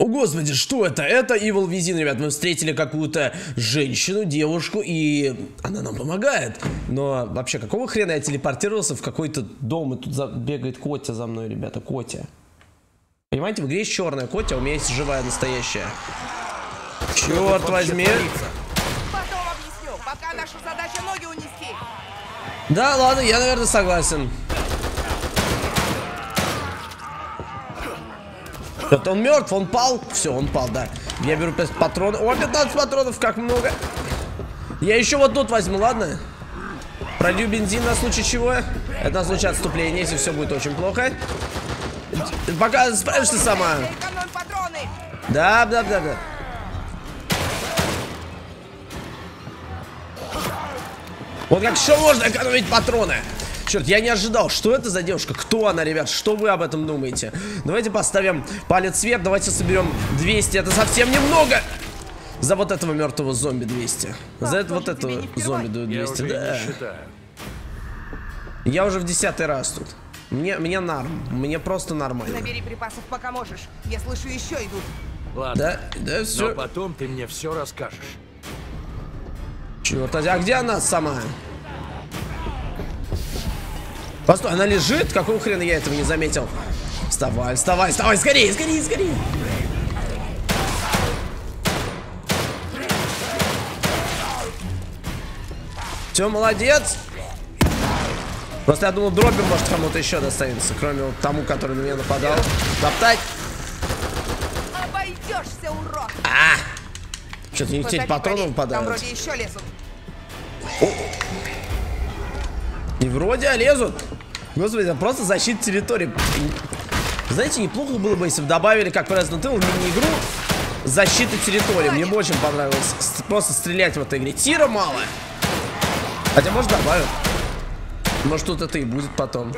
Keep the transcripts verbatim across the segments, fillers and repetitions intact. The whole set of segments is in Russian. О, господи, что это? Это Evil Within, ребят. Мы встретили какую-то женщину, девушку, и она нам помогает. Но вообще, какого хрена я телепортировался в какой-то дом, и тут за... бегает Котя за мной, ребята, Котя. Понимаете, в игре есть черная Котя, а у меня есть живая настоящая. Черт возьми. Потом объясню, пока наша задача ноги унести. Да, ладно, я, наверное, согласен. Он мертв, он пал. Все, он пал, да. Я беру пять патронов. О, пятнадцать патронов, как много. Я еще вот тут возьму, ладно? Пролью бензин на случай чего. Это на случай отступления, если все будет очень плохо. Пока справишься сама. Да, да, да, да. Вот как еще можно экономить патроны. Черт, я не ожидал, что это за девушка, кто она, ребят, что вы об этом думаете? Давайте поставим палец вверх, давайте соберем двести, это совсем немного. За вот этого мертвого зомби двести, за это, вот этого зомби дают двести, я да. Уже я уже в десятый раз тут, мне, мне норм, мне просто нормально. Набери припасов пока можешь, я слышу еще идут. Ладно, да, да, все. Но потом ты мне все расскажешь. Черт, а где она сама? Постой, она лежит? Какого хрена я этого не заметил? Вставай, вставай, вставай, скорее, скорее, скорее. Все, молодец. Просто я думал, дробим, может, кому-то еще достанется, кроме вот тому, который на меня нападал. Топтать. Обойдешься, урод. А! Что-то не те патроны выпадают. Там вроде еще лезут. И вроде а лезут. Господи, это просто защита территории. Знаете, неплохо было бы, если бы добавили, как в Resident Evil, мини-игру защиты территории. Мне бы очень понравилось просто стрелять в этой игре. Тира мало. Хотя, может, добавят. Может, тут это и будет потом.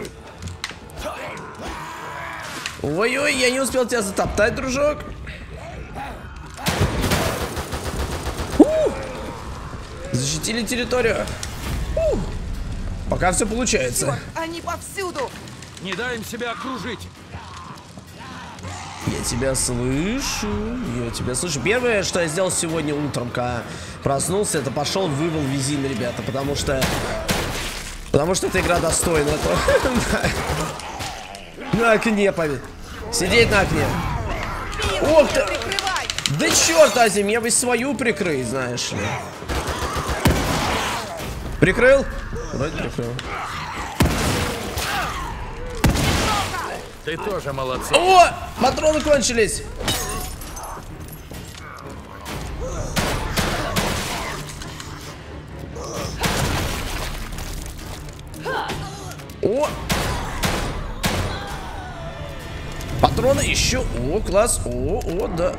Ой-ой, я не успел тебя затоптать, дружок. У-у-у. Защитили территорию. У-у-у. Пока все получается. Черт, они повсюду. Не дай им себя окружить. Я тебя слышу. Я тебя слышу. Первое, что я сделал сегодня утром, когда проснулся, это пошел в Evil Within, ребята. Потому что... Потому что эта игра достойна этого. На окне, поверь. Сидеть на окне. Ох ты! Да черт, Ази, мне бы свою прикрыть, знаешь ли. Прикрыл? Вроде прикрыл. Ты тоже молодец. О! Патроны кончились! О! Патроны еще. О, класс! О, о, да.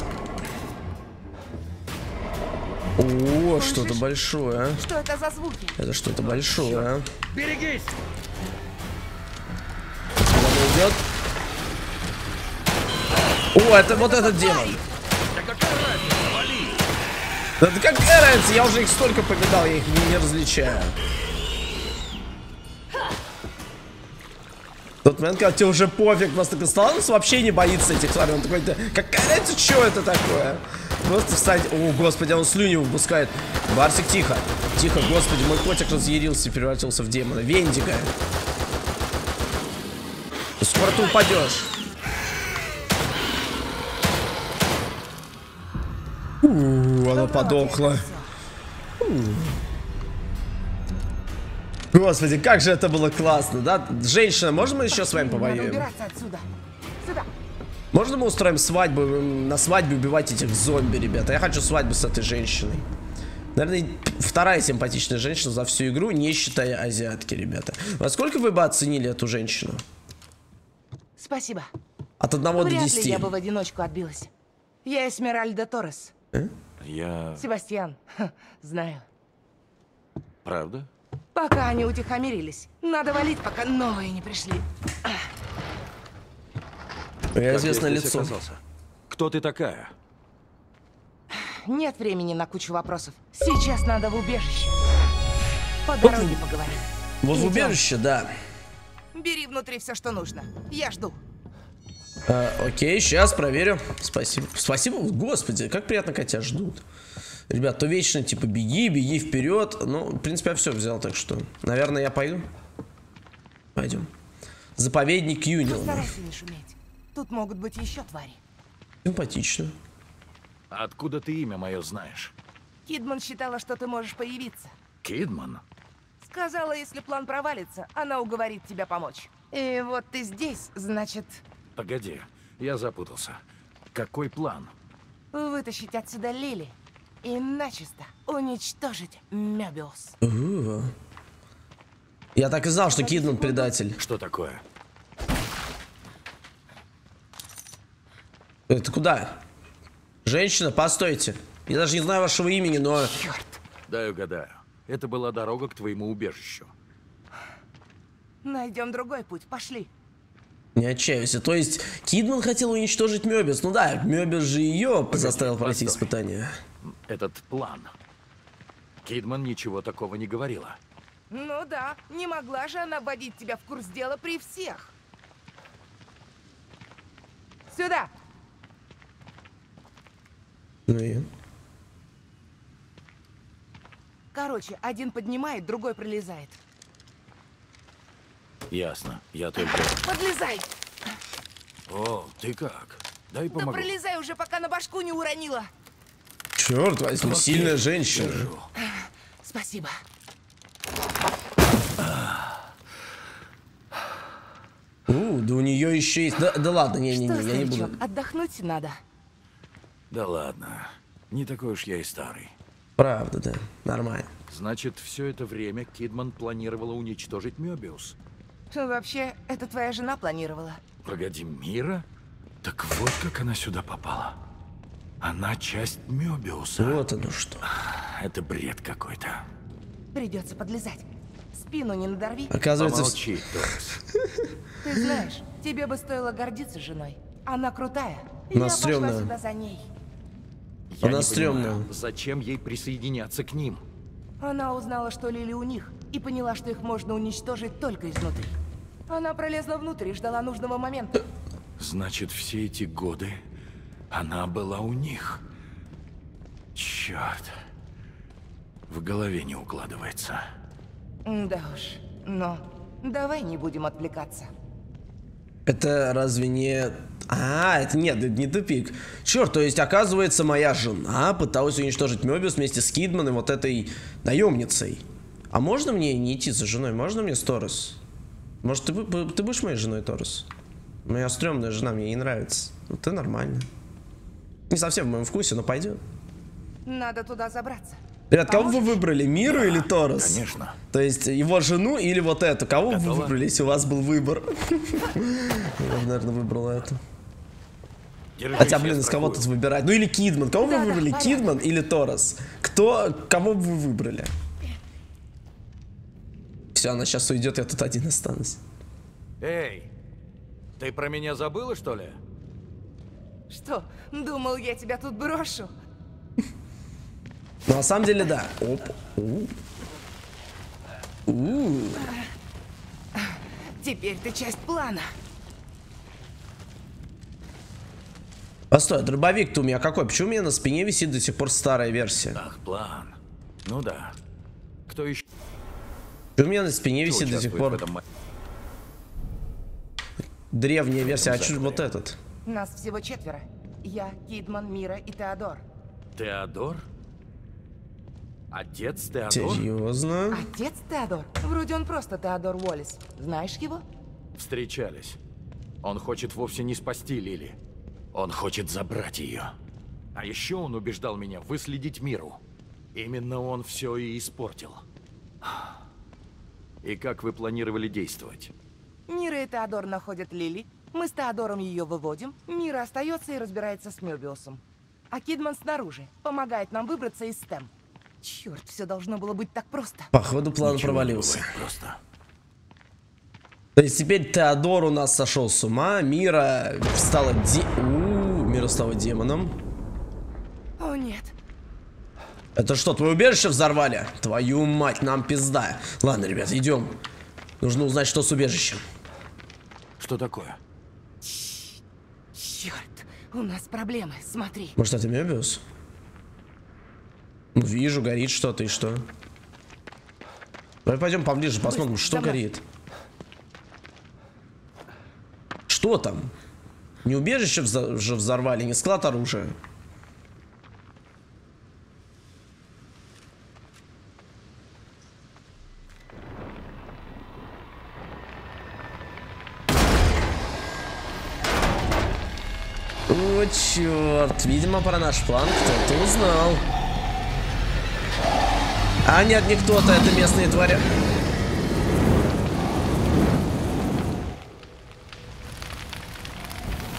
О, что-то большое. Что это за звуки? Это что-то большое. Берегись! Он идет. О, это вот этот демон. Да какая разница? Я уже их столько победал, я их не различаю. Тот момент, когда тебе уже пофиг, просто Касталанс вообще не боится этих тварей. Он такой, да, какая разница, что это такое? Просто встать. О, господи, он слюни выпускает. Барсик, тихо. Тихо, господи, мой котик разъярился и превратился в демона. Вендика. Скоро ты упадешь. Ууу, она подохла. Господи, как же это было классно, да? Женщина, можно мы еще с вами повоюем? Можно мы устроим свадьбу, на свадьбе убивать этих зомби, ребята? Я хочу свадьбу с этой женщиной. Наверное, вторая симпатичная женщина за всю игру, не считая азиатки, ребята. Во сколько вы бы оценили эту женщину? Спасибо. От одного до десяти. Вряд ли я бы в одиночку отбилась. Я Эсмеральда Торрес. Э? Я... Себастьян. Ха, знаю. Правда? Пока они утихомирились. Надо валить, пока новые не пришли. Я известное лицо. Оказался. Кто ты такая? Нет времени на кучу вопросов. Сейчас надо в убежище. По дороге вот, поговорим. Вот в убежище, да. Бери внутри все, что нужно. Я жду. А, окей, сейчас проверю. Спасибо. Спасибо, господи, как приятно, когда тебя ждут. Ребят, то вечно, типа, беги, беги вперед. Ну, в принципе, я все взял, так что, наверное, я пойду. Пойдем. Заповедник Юнил. Постарайся не шуметь. Тут могут быть еще твари. Симпатично. Откуда ты имя мое знаешь? Кидман считала, что ты можешь появиться. Кидман? Сказала, если план провалится, она уговорит тебя помочь. И вот ты здесь, значит... Погоди, я запутался. Какой план? Вытащить отсюда Лили. И начисто уничтожить Мёбиус. Угу. Я так и знал, что Кидман предатель. Что такое? Это куда? Женщина, постойте. Я даже не знаю вашего имени, но... Черт. Дай угадаю. Это была дорога к твоему убежищу. Найдем другой путь, пошли. Не отчаивайся. То есть Кидман хотел уничтожить Мёбиус. Ну да, Мёбиус же ее заставил пройти испытание. Этот план. Кидман ничего такого не говорила. Ну да, не могла же она вводить тебя в курс дела при всех. Сюда. Ну и... Короче, один поднимает, другой пролезает. Ясно, я только... Подлезай! О, ты как? Дай помогу. Да пролезай уже, пока на башку не уронила. Черт возьми, сильная женщина. Держу. Спасибо. У, да у нее еще есть... Да, да ладно, не, не, не, Что, я не буду. Отдохнуть надо. Да ладно, не такой уж я и старый. Правда, да, нормально. Значит, все это время Кидман планировала уничтожить Мёбиус. Вообще, это твоя жена планировала. Погоди, Мира? Так вот как она сюда попала. Она часть Мёбиуса. Вот оно что. Это бред какой-то. Придется подлезать. Спину не надорви. Оказывается... Помолчи, Торс. Ты знаешь, тебе бы стоило гордиться женой. Она крутая. Она стрёмная. Сюда за ней. Я Она не стрёмная. Понимаю, зачем ей присоединяться к ним? Она узнала, что Лили у них, и поняла, что их можно уничтожить только изнутри. Она пролезла внутрь и ждала нужного момента. Значит, все эти годы она была у них. Чёрт. В голове не укладывается. Да уж, но давай не будем отвлекаться. Это разве не... А, это нет, это не тупик. Черт, то есть, оказывается, моя жена пыталась уничтожить Мёбиус вместе с Кидманом, вот этой наемницей. А можно мне не идти за женой? Можно мне с Торрес? Может, ты, ты будешь моей женой, Торрес? Моя стрёмная жена, мне не нравится. Ну, ты нормально. Не совсем в моем вкусе, но пойдет. Надо туда забраться. Ребят, кого вы выбрали, Миру или Торрес? Конечно. То есть, его жену или вот эту? Кого Готова? Вы выбрали, если у вас был выбор? Я, наверное, выбрала эту. Держись, Хотя, блин, из кого тут выбирать? Ну или Кидман. Кого да, вы выбрали? Да, Кидман или Торрес? Кто, кого вы выбрали? Все, она сейчас уйдет, я тут один останусь. Эй, ты про меня забыла, что ли? Что, думал, я тебя тут брошу? Ну, на самом деле, да. Оп. У. У. Теперь ты часть плана. Постой, дробовик-то у меня какой? Почему у меня на спине висит до сих пор старая версия? Ах, план. Ну да. Кто еще? Почему у меня на спине Кто висит до сих пор? Этом... Древняя версия, а чуть вот этот. Нас всего четверо. Я, Кидман, Мира и Теодор. Теодор? Отец Теодор? Серьезно? Отец Теодор? Вроде он просто Теодор Уоллес. Знаешь его? Встречались. Он хочет вовсе не спасти Лили. Он хочет забрать ее. А еще он убеждал меня выследить Миру. Именно он все и испортил. И как вы планировали действовать? Мира и Теодор находят Лили. Мы с Теодором ее выводим. Мира остается и разбирается с Мёбиусом. А Кидман снаружи. Помогает нам выбраться из стэм. Черт, все должно было быть так просто. Походу, план Ничего провалился. Просто. То есть теперь Теодор у нас сошел с ума. Мира стала де... У-у-у, Мира стала демоном. О, нет. Это что, твое убежище взорвали? Твою мать, нам пизда. Ладно, ребят, идем. Нужно узнать, что с убежищем. Что такое? У нас проблемы, смотри. Может, это Мёбиус? Вижу, горит что-то и что. Давай пойдем поближе, посмотрим, Пусть что горит. Что там? Не убежище же взорвали, не склад оружия. О, черт. Видимо, про наш план кто-то узнал. А нет, не кто-то, это местные твари.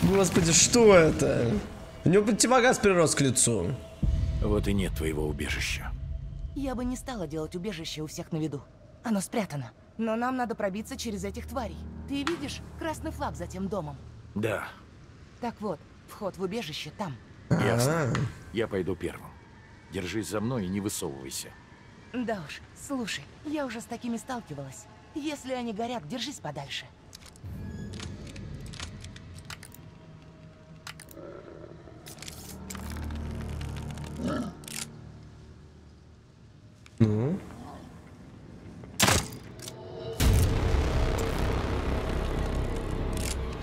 Господи, что это? У него противогаз прирос к лицу. Вот и нет твоего убежища. Я бы не стала делать убежище у всех на виду. Оно спрятано. Но нам надо пробиться через этих тварей. Ты видишь красный флаг за тем домом? Да. Так вот, вход в убежище там. Ясно. Я пойду первым. Держись за мной и не высовывайся. Да уж, слушай, я уже с такими сталкивалась. Если они горят, держись подальше. Ну?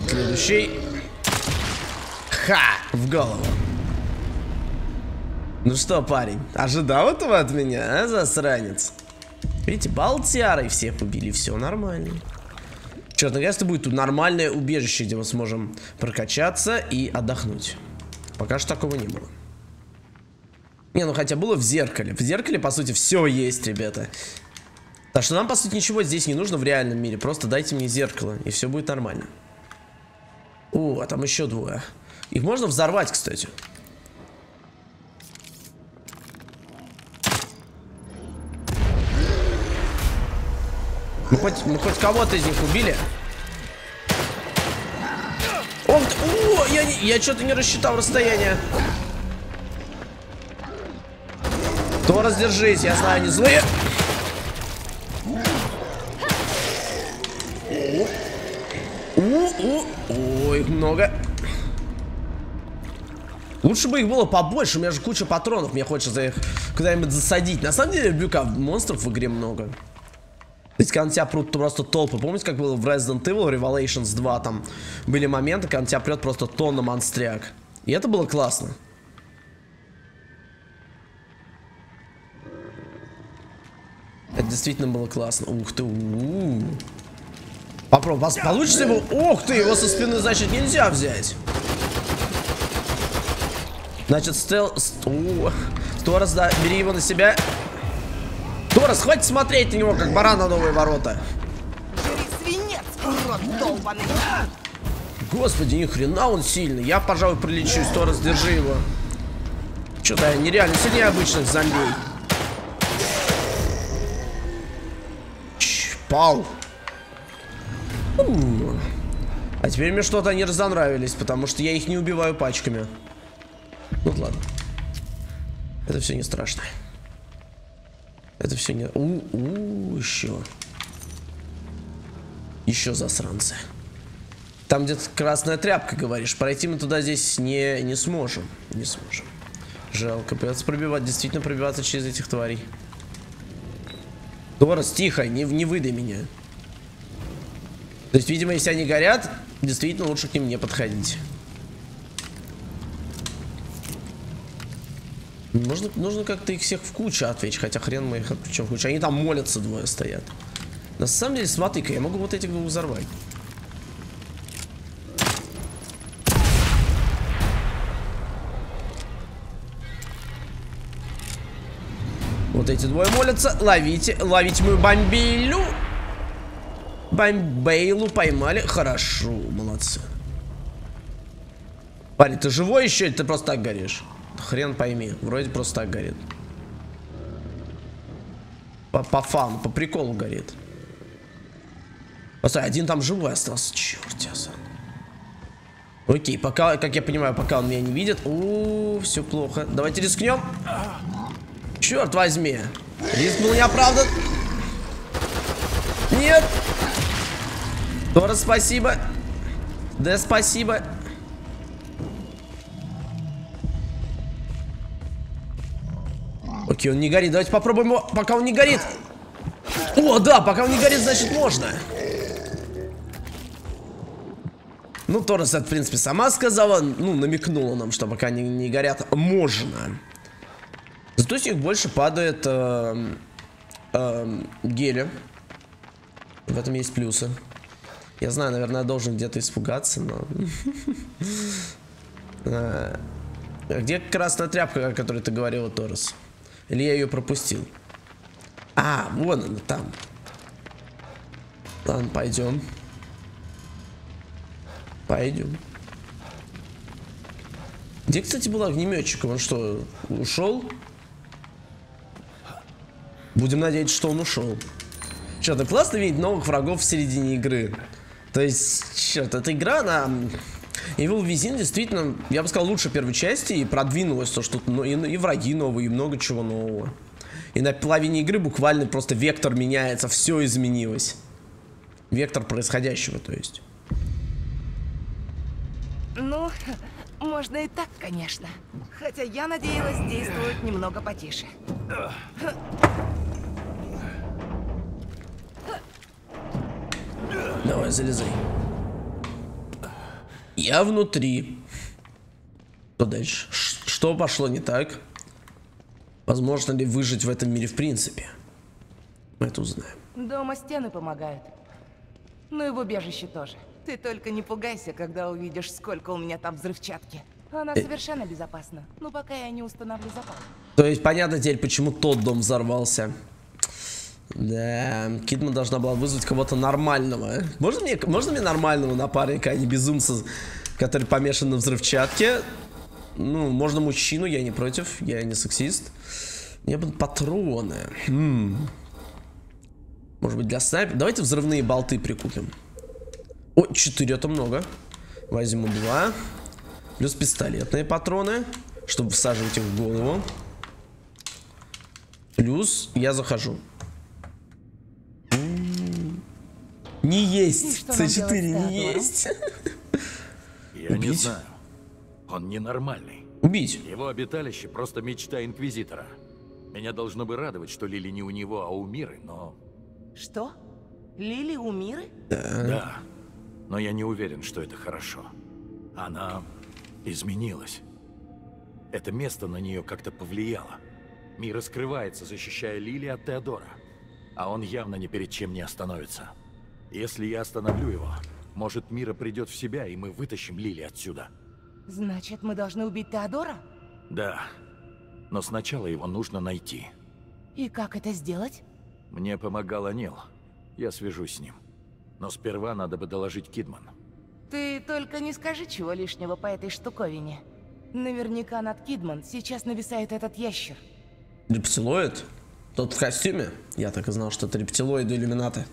Следующий. Ха! В голову. Ну что, парень, ожидал этого от меня, а, засранец? Видите, болтяры всех убили, все нормально. Черт, наконец-то будет тут нормальное убежище, где мы сможем прокачаться и отдохнуть. Пока что такого не было. Не, ну хотя было в зеркале. В зеркале, по сути, все есть, ребята. Так что нам, по сути, ничего здесь не нужно в реальном мире. Просто дайте мне зеркало, и все будет нормально. О, а там еще двое. Их можно взорвать, кстати. Мы хоть, мы хоть кого-то из них убили. О, о, я, я что-то не рассчитал расстояние. То раздержись, я знаю, они злые. О, их много. Лучше бы их было побольше, у меня же куча патронов, мне хочется их куда-нибудь засадить. На самом деле, люблю, как монстров в игре много. То есть, когда на тебя прут просто толпы. Помните, как было в Resident Evil Revelations два? Там были моменты, когда на тебя прет просто тонна монстряк. И это было классно. Это действительно было классно. Ух ты, у-у-у. Попробуй, получится его? Ух ты, его со спины, значит, нельзя взять. Значит, стел... Торрес, да, бери его на себя. Торрес, хватит смотреть на него, как баран на новые ворота. Свинец, урод долбаный. Господи, ни хрена он сильный. Я, пожалуй, прилечусь. Торрес, держи его. Что-то я нереально сильнее обычных зомби. Чпал. А теперь мне что-то они разонравились, потому что я их не убиваю пачками. Ну ладно. Это все не страшно. Это все не... У-у-у, еще. Еще засранцы. Там где-то красная тряпка, говоришь. Пройти мы туда здесь не, не сможем. Не сможем. Жалко, придется пробивать, действительно пробиваться через этих тварей. Торрес, тихо, не, не выдай меня. То есть, видимо, если они горят, действительно лучше к ним не подходить. Можно, нужно как-то их всех в кучу отвечать, хотя хрен мы их отключим в кучу. Они там молятся, двое стоят. На самом деле, смотри-ка, я могу вот этих двух взорвать. Вот эти двое молятся. Ловите, ловите мою бомбейлю. Бомбейлу поймали. Хорошо, молодцы. Парень, ты живой еще или ты просто так горишь? Хрен пойми, вроде просто так горит. По, по фану, по приколу горит. Постой, один там живой остался. Черт, я сам. Окей, пока, как я понимаю, пока он меня не видит. У-у-у, все плохо. Давайте рискнем. Черт возьми. Риск был неоправдан. Нет. Тора, спасибо. Да, спасибо. Окей, он не горит. Давайте попробуем его, пока он не горит. О, да, пока он не горит, значит можно. Ну, Торрес, это, в принципе, сама сказала. Ну, намекнула нам, что пока не, не горят, можно. Зато с них больше падает э, э, гели. В этом есть плюсы. Я знаю, наверное, я должен где-то испугаться, но... Где красная тряпка, о которой ты говорила, Торрес? Или я ее пропустил? А, вон она, там. Ладно, пойдем. Пойдем. Где, кстати, был огнеметчик? Он что, ушел? Будем надеяться, что он ушел. Черт, классно видеть новых врагов в середине игры. То есть, черт, эта игра, она... Evil Within действительно, я бы сказал, лучше первой части, и продвинулось то, что ну, и, и враги новые, и много чего нового. И на половине игры буквально просто вектор меняется, все изменилось. Вектор происходящего, то есть. Ну, можно и так, конечно. Хотя я надеялась, действует немного потише. Давай, залезай. Я внутри. Что дальше? Ш- что пошло не так? Возможно ли выжить в этом мире в принципе? Мы это узнаем. Дома стены помогают. Ну и в убежище тоже. Ты только не пугайся, когда увидишь, сколько у меня там взрывчатки. Она э... совершенно безопасна. Но пока я не установлю запас. То есть понятно теперь, почему тот дом взорвался. Да, Кидман должна была вызвать кого-то нормального. Можно мне, можно мне нормального напарника, а не безумца, который помешан на взрывчатке? Ну, можно мужчину, я не против, я не сексист. Мне будут патроны. М-м. Может быть, для снайпера. Давайте взрывные болты прикупим. О, четыре, это много. Возьму два. Плюс пистолетные патроны, чтобы всаживать их в голову. Плюс я захожу. Не есть, С четыре не есть. Я Убить? не знаю. Он ненормальный. Убить. Его обиталище просто мечта Инквизитора. Меня должно бы радовать, что Лили не у него, а у Миры, но... Что? Лили у Миры? Да. Да. Но я не уверен, что это хорошо. Она изменилась. Это место на нее как-то повлияло. Мира скрывается, защищая Лили от Теодора. А он явно ни перед чем не остановится. Если я остановлю его, может, Мира придет в себя, и мы вытащим Лили отсюда. Значит, мы должны убить Теодора? Да. Но сначала его нужно найти. И как это сделать? Мне помогал O'Нил. Я свяжусь с ним. Но сперва надо бы доложить Кидман. Ты только не скажи чего лишнего по этой штуковине. Наверняка над Кидман сейчас нависает этот ящер. Рептилоид? Тот в костюме? Я так и знал, что это рептилоиды иллюминаты.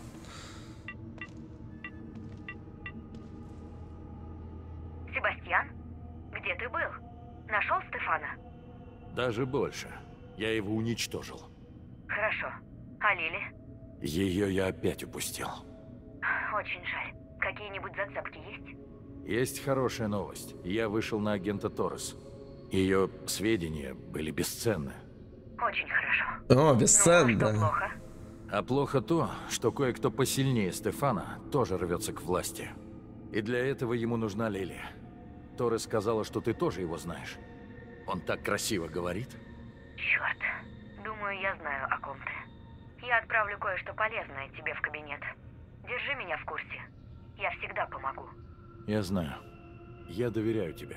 Себастьян, где ты был? Нашел Стефана? Даже больше. Я его уничтожил. Хорошо. А Лили? Ее я опять упустил. Очень жаль. Какие-нибудь зацепки есть? Есть хорошая новость. Я вышел на агента Торрес. Ее сведения были бесценны. Очень хорошо. О, бесценно. Ну, а что плохо? А плохо то, что кое-кто посильнее Стефана тоже рвется к власти. И для этого ему нужна Лили. Торрес сказала, что ты тоже его знаешь. Он так красиво говорит. Черт. Думаю, я знаю, о ком ты. Я отправлю кое-что полезное тебе в кабинет. Держи меня в курсе. Я всегда помогу. Я знаю. Я доверяю тебе.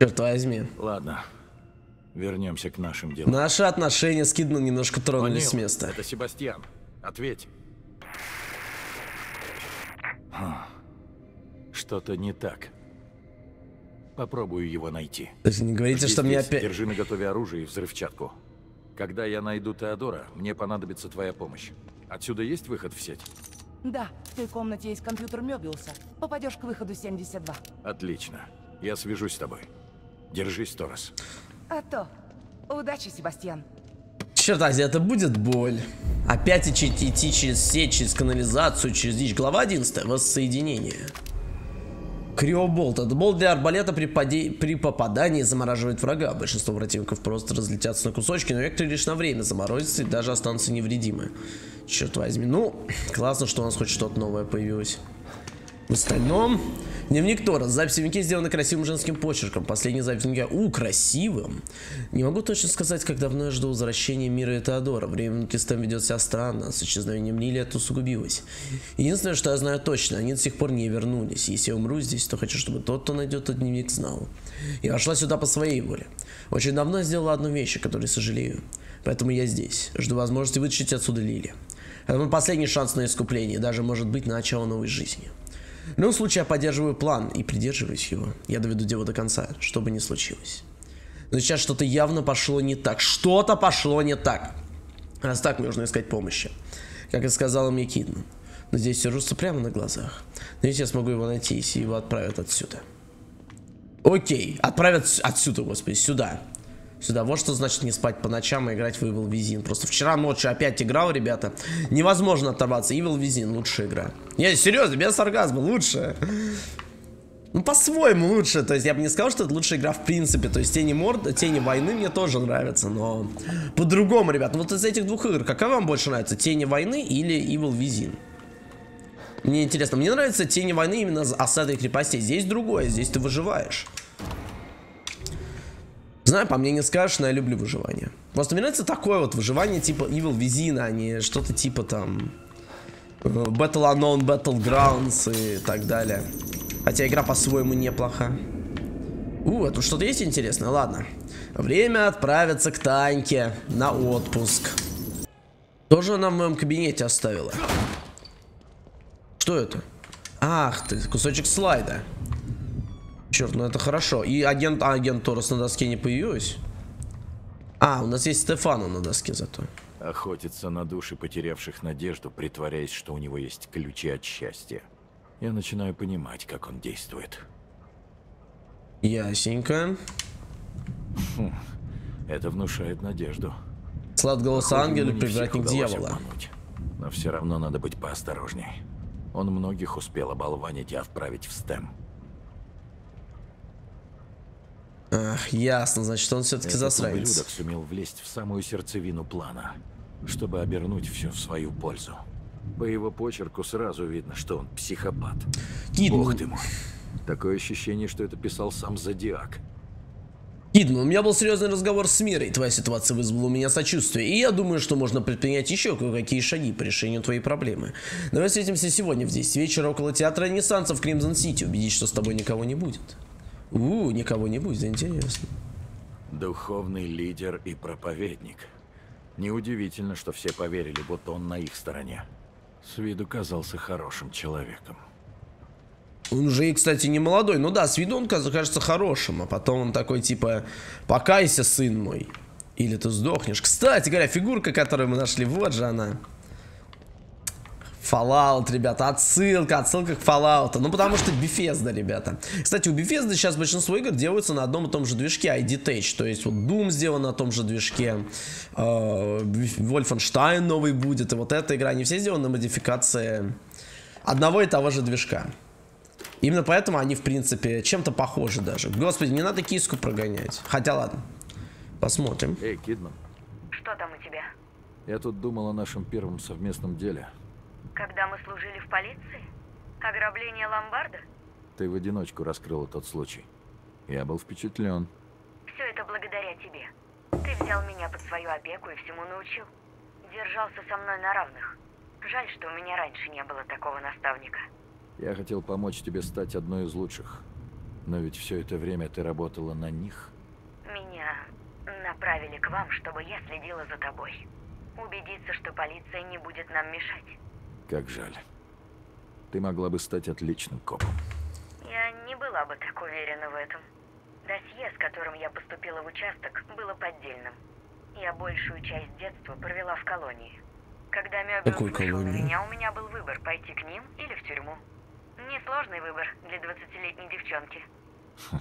Черт возьми. Ладно. Вернемся к нашим делам. Наши отношения с Кидман немножко тронули с места. Это Себастьян. Ответь. Что-то не так. Попробую его найти. То есть не говорите, Жди что здесь, мне опять... Держи наготове оружие и взрывчатку. Когда я найду Теодора, мне понадобится твоя помощь. Отсюда есть выход в сеть? Да, в той комнате есть компьютер Мобиуса. Попадешь к выходу семьдесят два. Отлично. Я свяжусь с тобой. Держись, Торрес. А то. Удачи, Себастьян. Черт, а это будет боль. Опять идти, идти через сеть, через канализацию, через дичь. Глава одиннадцать. Воссоединение. Криоболт. Это болт для арбалета при, поди... при попадании замораживает врага. Большинство противников просто разлетятся на кусочки, но некоторые лишь на время заморозятся и даже останутся невредимы. Черт возьми. Ну, классно, что у нас хоть что-то новое появилось. В остальном, дневник Тора. Запись в дневнике сделана красивым женским почерком. Последняя запись в дневнике. У, красивым. Не могу точно сказать, как давно я жду возвращения Мира и Теодора. Время внутри стэм ведет себя странно. С исчезновением Лили это усугубилось. Единственное, что я знаю точно, они до сих пор не вернулись. Если я умру здесь, то хочу, чтобы тот, кто найдет этот дневник, знал. Я вошла сюда по своей воле. Очень давно я сделала одну вещь, о которой сожалею. Поэтому я здесь. Жду возможности вытащить отсюда Лили. Это мой последний шанс на искупление. Даже, может быть, на начало новой жизни. В любом случае, я поддерживаю план и придерживаюсь его. Я доведу дело до конца, что бы ни случилось. Но сейчас что-то явно пошло не так. Что-то пошло не так. Раз так, мне нужно искать помощи. Как и сказала мне Кидман. Но здесь все рушится прямо на глазах. Надеюсь, я смогу его найти, если его отправят отсюда. Окей, отправят отсюда, господи, сюда. Сюда. Вот что значит не спать по ночам и играть в Evil Within. Просто вчера ночью опять играл, ребята. Невозможно оторваться. Evil Within лучшая игра. Не, серьезно, без сарказма, лучшая. Ну, по-своему лучше. То есть я бы не сказал, что это лучшая игра в принципе. То есть Тени Морда, Тени Войны мне тоже нравятся, но по-другому, ребят. Ну, вот из этих двух игр, какая вам больше нравится? Тени Войны или Evil Within? Мне интересно. Мне нравится Тени Войны именно за осадой крепостей. Здесь другое, здесь ты выживаешь. Знаю, по мне не скажешь, но я люблю выживание. Просто мне нравится такое вот выживание типа Evil Within, а не что-то типа там Battle Unknown, Battlegrounds и так далее. Хотя игра по-своему неплоха. У, а тут что-то есть интересное? Ладно. Время отправиться к Таньке на отпуск. Тоже она в моем кабинете оставила. Что это? Ах ты, кусочек слайда. Черт, ну это хорошо. И агент, а, агент Торрес на доске не появилась. А, у нас есть Стефано на доске зато. Охотится на души потерявших надежду, притворяясь, что у него есть ключи от счастья. Я начинаю понимать, как он действует. Ясенько. Хм, это внушает надежду. Слад голоса ангела превратник дьявола. Обмануть, но все равно надо быть поосторожней. Он многих успел оболванить и отправить в стэм. Ах, ясно, значит, он все-таки засранец. Этот ублюдок сумел влезть в самую сердцевину плана, чтобы обернуть все в свою пользу. По его почерку сразу видно, что он психопат. Кидман. Бог ты мой. Такое ощущение, что это писал сам Зодиак. Кидман, у меня был серьезный разговор с Мирой. Твоя ситуация вызвала у меня сочувствие. И я думаю, что можно предпринять еще кое-какие шаги по решению твоей проблемы. Давай встретимся сегодня в десять вечера около театра Ренессанса в Кримзон-Сити. Убедись, что с тобой никого не будет. У, никого не будет, интересно. Духовный лидер и проповедник. Неудивительно, что все поверили, будто он на их стороне. С виду казался хорошим человеком. Он же, и, кстати, не молодой. Ну да, с виду он кажется хорошим, а потом он такой типа: покайся, сын мой, или ты сдохнешь. Кстати говоря, фигурка, которую мы нашли, вот же она. Fallout, ребята, отсылка, отсылка к Fallout. Ну, потому что Bethesda, ребята. Кстати, у Bethesda сейчас большинство игр делаются на одном и том же движке, ай ди-Tech. То есть, вот Doom сделан на том же движке, Wolfenstein новый будет, и вот эта игра. Они все сделаны на модификации одного и того же движка. Именно поэтому они, в принципе, чем-то похожи даже. Господи, не надо киску прогонять. Хотя, ладно, посмотрим. Эй, Кидман. Что там у тебя? Я тут думал о нашем первом совместном деле. Когда мы служили в полиции? Ограбление ломбарда? Ты в одиночку раскрыла тот случай. Я был впечатлен. Все это благодаря тебе. Ты взял меня под свою опеку и всему научил. Держался со мной на равных. Жаль, что у меня раньше не было такого наставника. Я хотел помочь тебе стать одной из лучших. Но ведь все это время ты работала на них. Меня направили к вам, чтобы я следила за тобой. Убедиться, что полиция не будет нам мешать. Как жаль. Ты могла бы стать отличным копом. Я не была бы так уверена в этом. Досье, с которым я поступила в участок, было поддельным. Я большую часть детства провела в колонии. Когда Мёбиус вышел на меня, у меня был выбор, пойти к ним или в тюрьму. Несложный выбор для двадцатилетней девчонки. Ха.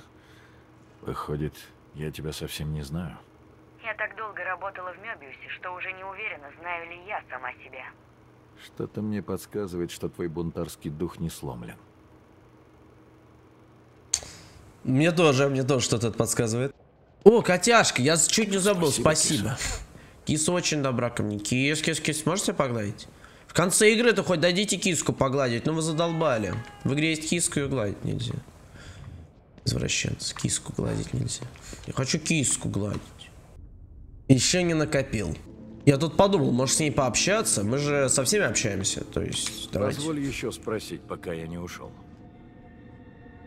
Выходит, я тебя совсем не знаю. Я так долго работала в Мёбиусе, что уже не уверена, знаю ли я сама себя. Что-то мне подсказывает, что твой бунтарский дух не сломлен. Мне тоже, мне тоже что-то подсказывает. О, котяшка, я чуть не забыл, спасибо. Спасибо. Киса очень добра ко мне. Кис, кис, кис, можете погладить? В конце игры-то хоть дадите киску погладить, но вы задолбали. В игре есть киску, и гладить нельзя. Извращенцы, киску гладить нельзя. Я хочу киску гладить. Еще не накопил. Я тут подумал, может с ней пообщаться? Мы же со всеми общаемся, то есть давайте. Позволь еще спросить, пока я не ушел.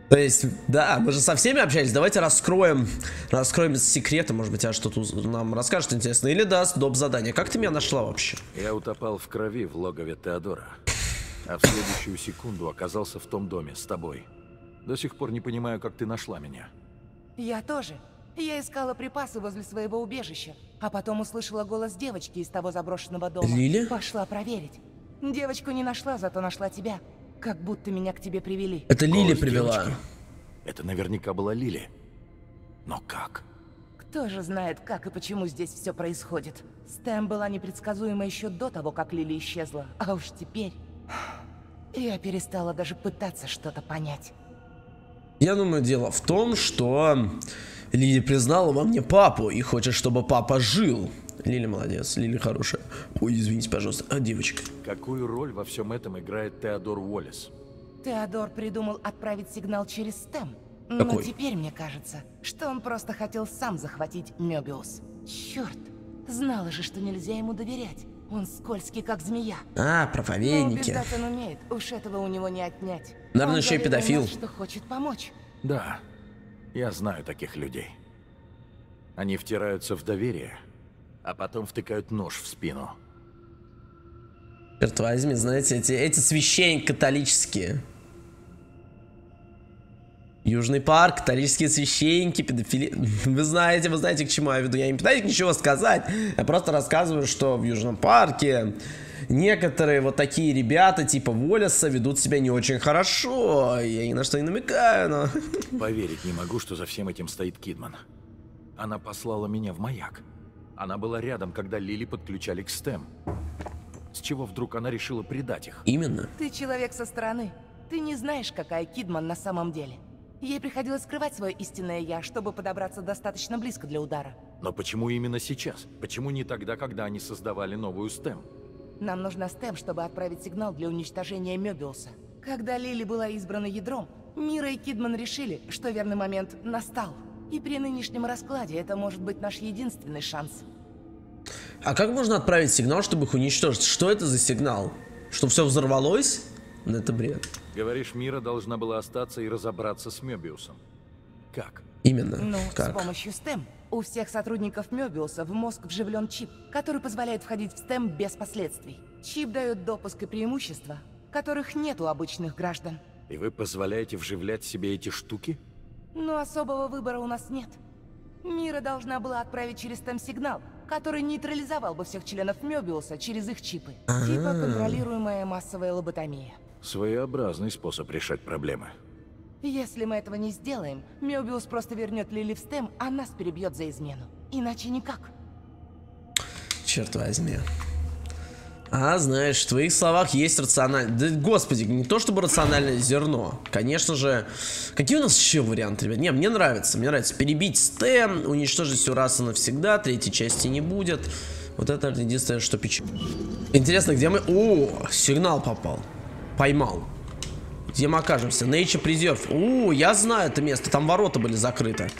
То есть, да, мы же со всеми общались, давайте раскроем, раскроем секреты, может быть, а что-то нам расскажет интересно, или даст доп. Задание. Как ты меня нашла вообще? Я утопал в крови в логове Теодора, а в следующую секунду оказался в том доме с тобой. До сих пор не понимаю, как ты нашла меня. Я тоже. Я искала припасы возле своего убежища, а потом услышала голос девочки из того заброшенного дома. Лили? Пошла проверить. Девочку не нашла, зато нашла тебя. Как будто меня к тебе привели. Это Лили привела. Это наверняка была Лили. Но как? Кто же знает, как и почему здесь все происходит. Стэм была непредсказуема еще до того, как Лили исчезла. А уж теперь... Я перестала даже пытаться что-то понять. Я думаю, дело в том, что Лили признала во мне папу и хочет, чтобы папа жил. Лили молодец, Лили хорошая. Ой, извините, пожалуйста, а девочка? Какую роль во всем этом играет Теодор Уоллес? Теодор придумал отправить сигнал через стэм. Но Какой? теперь мне кажется, что он просто хотел сам захватить Мёбиус. Черт, знала же, что нельзя ему доверять. Он скользкий, как змея. А, проповедники. Но убеждать он умеет, уж этого у него не отнять. Наверное, он еще и педофил. Нас, что хочет помочь. Да, я знаю таких людей. Они втираются в доверие, а потом втыкают нож в спину. Черт возьми, знаете, эти, эти священники католические. Южный парк, католические священники, педофили... Вы знаете, вы знаете, к чему я веду. Я не пытаюсь ничего сказать. Я просто рассказываю, что в Южном парке некоторые вот такие ребята, типа Уоллеса, ведут себя не очень хорошо. Я ни на что не намекаю, но... Поверить не могу, что за всем этим стоит Кидман. Она послала меня в маяк. Она была рядом, когда Лили подключали к стэм. С чего вдруг она решила предать их? Именно. Ты человек со стороны. Ты не знаешь, какая Кидман на самом деле. Ей приходилось скрывать свое истинное «я», чтобы подобраться достаточно близко для удара. Но почему именно сейчас? Почему не тогда, когда они создавали новую стэм? Нам нужна стэм, чтобы отправить сигнал для уничтожения Мёбиуса. Когда Лили была избрана ядром, Мира и Кидман решили, что верный момент настал. И при нынешнем раскладе это может быть наш единственный шанс. А как можно отправить сигнал, чтобы их уничтожить? Что это за сигнал? Что все взорвалось? Ну это бред. Говоришь, Мира должна была остаться и разобраться с Мёбиусом. Как? Именно. Ну, как? С помощью стэм. У всех сотрудников Мёбиуса в мозг вживлен чип, который позволяет входить в стэм без последствий. Чип дает допуск и преимущества, которых нет у обычных граждан. И вы позволяете вживлять себе эти штуки? Но особого выбора у нас нет. Мира должна была отправить через стэм сигнал, который нейтрализовал бы всех членов Мёбиуса через их чипы. А-а-а. Типа контролируемая массовая лоботомия. Своеобразный способ решать проблемы. Если мы этого не сделаем, Мёбиус просто вернет Лили в стэм, а нас перебьет за измену. Иначе никак. Черт возьми. А, знаешь, в твоих словах есть рациональное... Да, господи, не то чтобы рациональное зерно. Конечно же... Какие у нас еще варианты, ребят? Не, мне нравится, мне нравится. Перебить стэм, уничтожить всю расу навсегда, третьей части не будет. Вот это единственное, что печально. Интересно, где мы... О, сигнал попал. Поймал. Где мы окажемся? Nature Preserve. О, я знаю это место, там ворота были закрыты.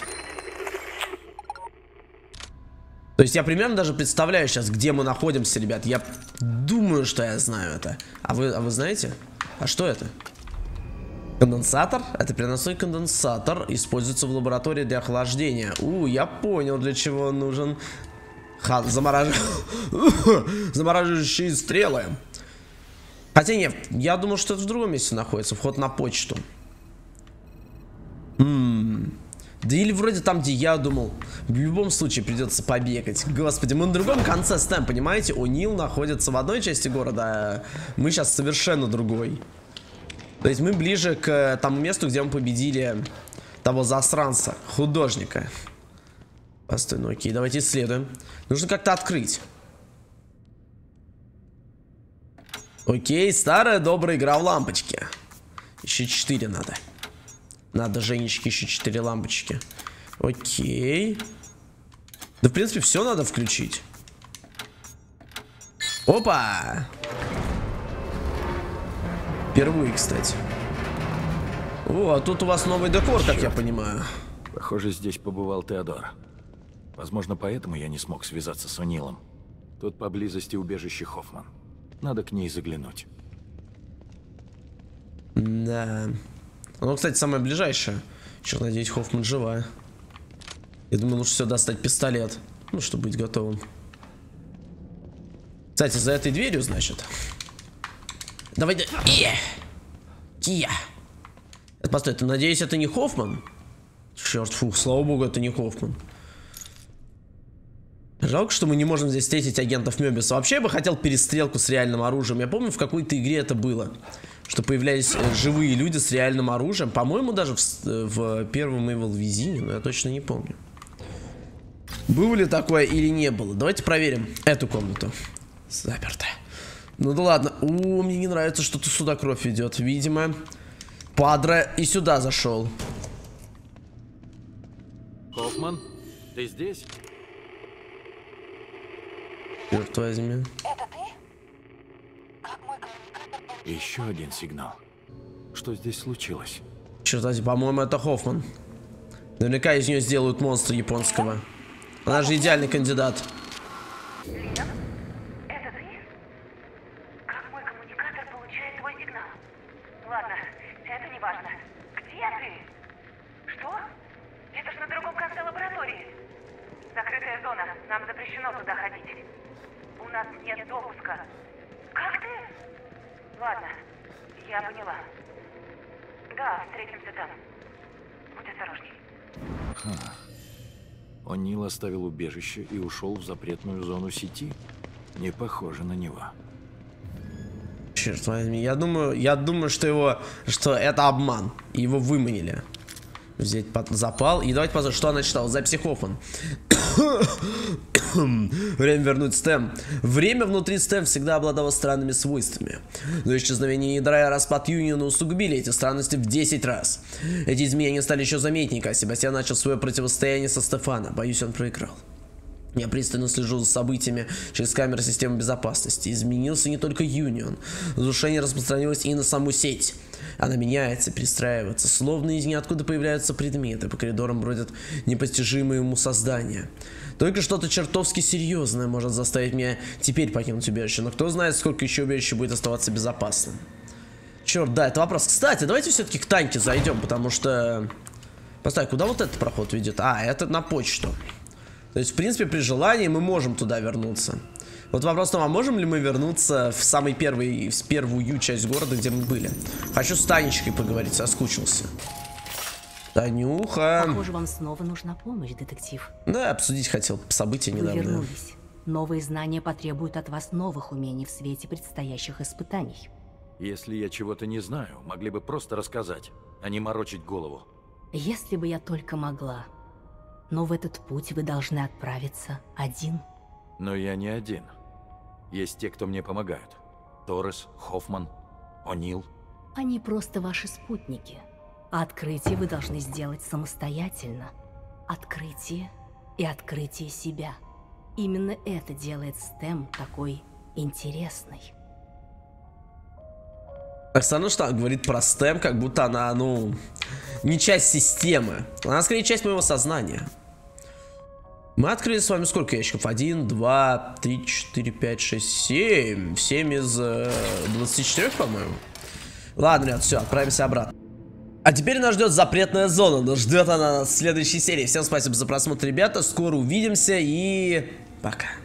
То есть я примерно даже представляю сейчас, где мы находимся, ребят. Я думаю, что я знаю это. А вы, а вы знаете? А что это? Конденсатор? Это переносной конденсатор. Используется в лаборатории для охлаждения. У, я понял, для чего он нужен. Ха, замораж... замораживающие стрелы. Хотя нет, я думал, что это в другом месте находится. Вход на почту. Ммм... Да или вроде там, где я думал. В любом случае придется побегать. Господи, мы на другом конце стэм, понимаете? О'Нил находится в одной части города, а мы сейчас совершенно другой. То есть мы ближе к тому месту, где мы победили того засранца, художника. Постой, ну окей, давайте исследуем. Нужно как-то открыть. Окей, старая добрая игра в лампочки. Еще четыре надо. Надо Женечке еще четыре лампочки. Окей. Да, в принципе, все надо включить. Опа! Впервые, кстати. О, а тут у вас новый декор, как я понимаю. Похоже, здесь побывал Теодор. Возможно, поэтому я не смог связаться с О'Нилом. Тут поблизости убежище Хоффман. Надо к ней заглянуть. Да. Ну, кстати, самое ближайшее. Черт, надеюсь, Хоффман жива. Я думаю, лучше всего достать пистолет. Ну, чтобы быть готовым. Кстати, за этой дверью, значит. Давай, да. Е! Тия! Постой, ты, надеюсь, это не Хоффман? Черт, фух, слава богу, это не Хоффман. Жалко, что мы не можем здесь встретить агентов Мёбиуса. Вообще, я бы хотел перестрелку с реальным оружием. Я помню, в какой-то игре это было. Что появлялись живые люди с реальным оружием. По-моему, даже в, в первом Evil Within, но я точно не помню. Было ли такое или не было? Давайте проверим эту комнату. Заперто. Ну да ладно. О, мне не нравится, что тут сюда кровь идет. Видимо, падра и сюда зашел. Хоффман, ты здесь? Черт возьми. Это ты? Как мой коммуникатор... Еще один сигнал. Что здесь случилось? Черт возьми, по-моему, это Хоффман. Наверняка из нее сделают монстра японского. Она же идеальный кандидат. Лен? Это ты? Как мой коммуникатор получает твой сигнал? Ладно, это не важно. Где ты? Что? Это ж на другом конце лаборатории. Закрытая зона. Нам запрещено туда ходить. У нас нет допуска. Как ты? Ладно, я поняла. Да, встретимся там. Будь осторожней. Ха. О'Нил оставил убежище и ушел в запретную зону сети. Не похоже на него. Черт возьми, я думаю, я думаю, что его, что это обман. Его выманили. Взять под запал. И давайте посмотрим, что она читала. Записи Хоффман. Время вернуть стэм. Время внутри стэм всегда обладало странными свойствами. Но исчезновение ядра и распад Юниона усугубили эти странности в десять раз. Эти изменения стали еще заметнее, когда Себастьян начал свое противостояние со Стефано. Боюсь, он проиграл. Я пристально слежу за событиями через камеры системы безопасности. Изменился не только Юнион. Разрушение распространилось и на саму сеть. Она меняется, перестраивается. Словно из ниоткуда появляются предметы. По коридорам бродят непостижимые ему создания. Только что-то чертовски серьезное может заставить меня теперь покинуть убежище. Но кто знает, сколько еще убежище будет оставаться безопасным. Черт, да, это вопрос. Кстати, давайте все-таки к Таньке зайдем, потому что... Постой, куда вот этот проход ведет? А, это на почту. То есть, в принципе, при желании мы можем туда вернуться. Вот вопрос, ну, а можем ли мы вернуться в самый первый, в первую часть города, где мы были? Хочу с Танечкой поговорить, соскучился. Танюха. Похоже, вам снова нужна помощь, детектив. Да, обсудить хотел события недавно. Вы вернулись. Новые знания потребуют от вас новых умений в свете предстоящих испытаний. Если я чего-то не знаю, могли бы просто рассказать, а не морочить голову. Если бы я только могла. Но в этот путь вы должны отправиться один. Но я не один. Есть те, кто мне помогают. Торрес, Хоффман, О'Нил. Они просто ваши спутники. А открытие вы должны сделать самостоятельно. Открытие и открытие себя. Именно это делает стэм такой интересной. Оксана что говорит про стэм, как будто она, ну, не часть системы. Она скорее часть моего сознания. Мы открыли с вами сколько ящиков? один, два, три, четыре, пять, шесть, семь. семь из э, двадцати четырёх, по-моему. Ладно, ребят, все, отправимся обратно. А теперь нас ждет запретная зона. Но ждет она нас в следующей серии. Всем спасибо за просмотр, ребята. Скоро увидимся и пока.